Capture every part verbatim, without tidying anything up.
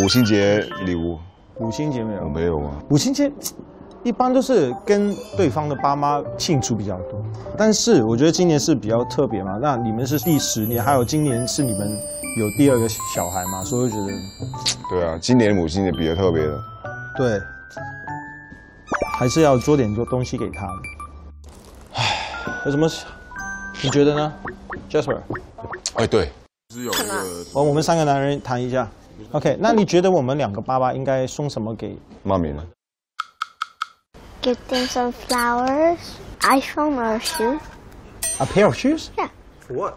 母亲节礼物？母亲节没有？我没有啊。母亲节一般都是跟对方的爸妈庆祝比较多，但是我觉得今年是比较特别嘛。那你们是第十年，还有今年是你们有第二个小孩嘛，所以我觉得。对啊，今年母亲节比较特别的。对，还是要做点做东西给他的。唉，有什么？你觉得呢 ，Jasper？ 哎，对，是有一个。我我们三个男人谈一下。 OK， 那你觉得我们两个爸爸应该送什么给妈咪呢 ？Give them some flowers, iPhone or shoes. A pair of shoes? Yeah. For what?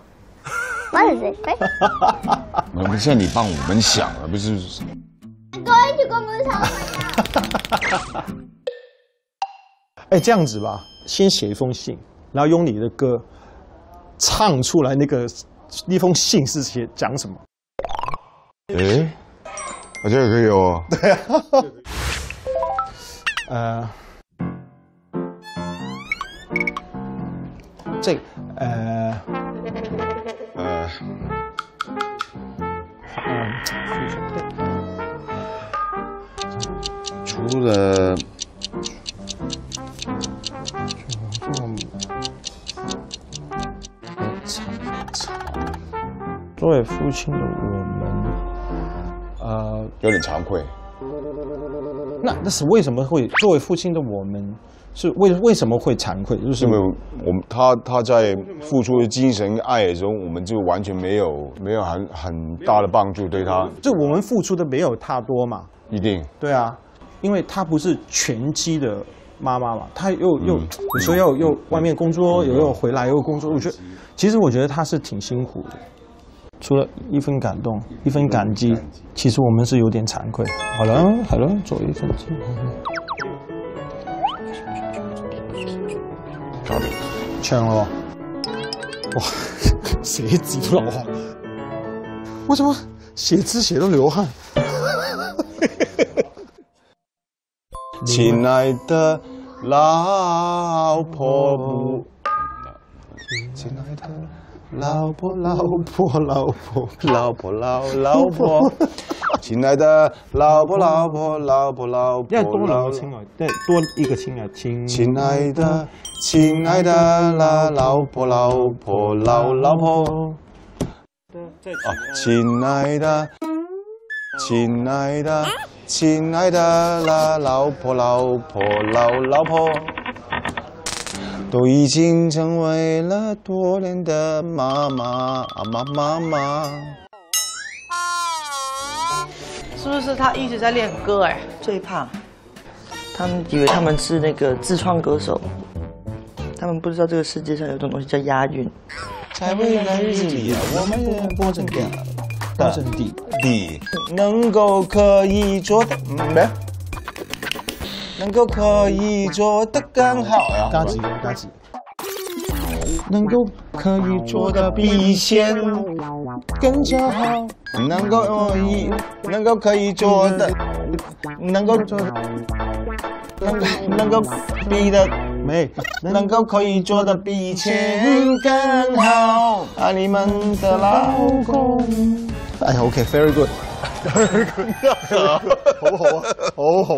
What is it? Right? 我们现在你帮我们想了，不是 ？I'm going to go moonshine. 哎，这样子吧，先写一封信，然后用你的歌唱出来那个那封信是写讲什么。 哎，我觉得可以哦。对啊，呃，这个，呃，呃，除了，作为父亲的我们。 呃，有点惭愧。那那是为什么会作为父亲的我们，是为为什么会惭愧？就是因为我们他他在付出精神爱的时候，我们就完全没有没有很很大的帮助对他。就我们付出的没有他多嘛？一定。对啊，因为他不是全职的妈妈嘛，他又又有时候又又外面工作，又又回来又工作。我觉得，其实我觉得他是挺辛苦的。 除了一份感动，一份感激，其实我们是有点惭愧。好了，好了，做一份记录。搞定，唱了。哇，写字都流汗，我怎么写字写到流汗？亲爱的老婆婆，亲爱的。 老婆，老婆，老婆，老婆，老老婆，亲爱的老婆，老婆，老婆，老婆，要多两个亲啊，对，多一个亲啊，亲。亲爱的，亲爱的啦，老婆，老婆，老老婆。啊，亲爱的，亲爱的，亲爱的啦，老婆，老婆，老老婆。 都已经成为了多年的妈妈啊妈妈妈，是不是他一直在练歌哎？最怕，他们以为他们是那个自创歌手，他们不知道这个世界上有种东西叫押韵。在未来日子里，我们要播种地，播种地地，能够可以做的没。 能够可以做得更好呀！加几个，加几个。能够可以做得比以前更加好，能够可以，能够可以做的，能够做，能能够比的没，能够可以做的比以前更好。爱你们的老公。哎呀 ，OK，very good，very good， 好好啊，好好。